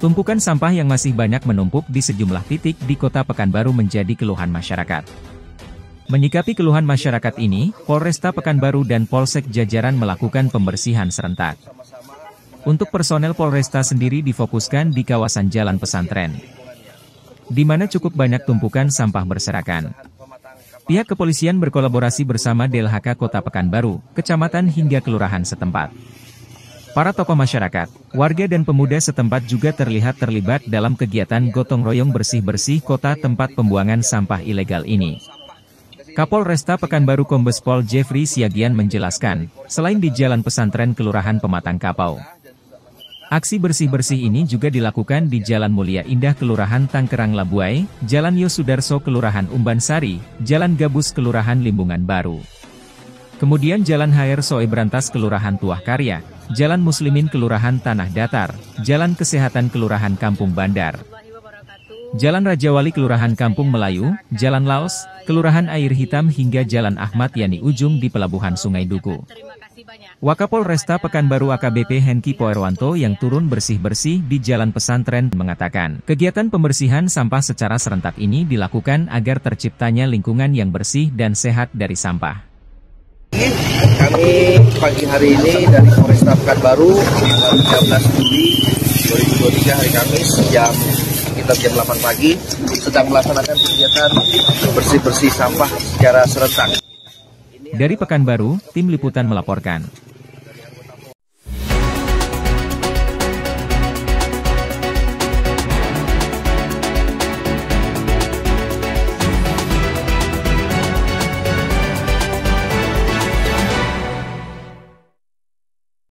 Tumpukan sampah yang masih banyak menumpuk di sejumlah titik di Kota Pekanbaru menjadi keluhan masyarakat. Menyikapi keluhan masyarakat ini, Polresta Pekanbaru dan Polsek jajaran melakukan pembersihan serentak. Untuk personel Polresta sendiri difokuskan di kawasan Jalan Pesantren, di mana cukup banyak tumpukan sampah berserakan. Pihak kepolisian berkolaborasi bersama DLHK Kota Pekanbaru, kecamatan hingga kelurahan setempat. Para tokoh masyarakat, warga dan pemuda setempat juga terlihat terlibat dalam kegiatan gotong royong bersih-bersih kota tempat pembuangan sampah ilegal ini. Kapolresta Pekanbaru Kombes Pol Jefri Siagian menjelaskan, selain di Jalan Pesantren Kelurahan Pematang Kapau, aksi bersih-bersih ini juga dilakukan di Jalan Mulia Indah Kelurahan Tangkerang Labuai, Jalan Yos Sudarso Kelurahan Umban Sari, Jalan Gabus Kelurahan Limbungan Baru. Kemudian Jalan HR Soe Brantas Kelurahan Tuah Karya, Jalan Muslimin Kelurahan Tanah Datar, Jalan Kesehatan Kelurahan Kampung Bandar, Jalan Rajawali Kelurahan Kampung Melayu, Jalan Laos, Kelurahan Air Hitam hingga Jalan Ahmad Yani Ujung di Pelabuhan Sungai Duku. Wakapolresta Pekanbaru AKBP Henki Poerwanto yang turun bersih-bersih di Jalan Pesantren mengatakan, kegiatan pembersihan sampah secara serentak ini dilakukan agar terciptanya lingkungan yang bersih dan sehat dari sampah. Kami pagi hari ini dari Polresta Pekanbaru tanggal 13 Juli 2023 hari Kamis sekitar jam 8 pagi sedang melaksanakan kegiatan bersih-bersih sampah secara serentak. Dari Pekanbaru, tim liputan melaporkan.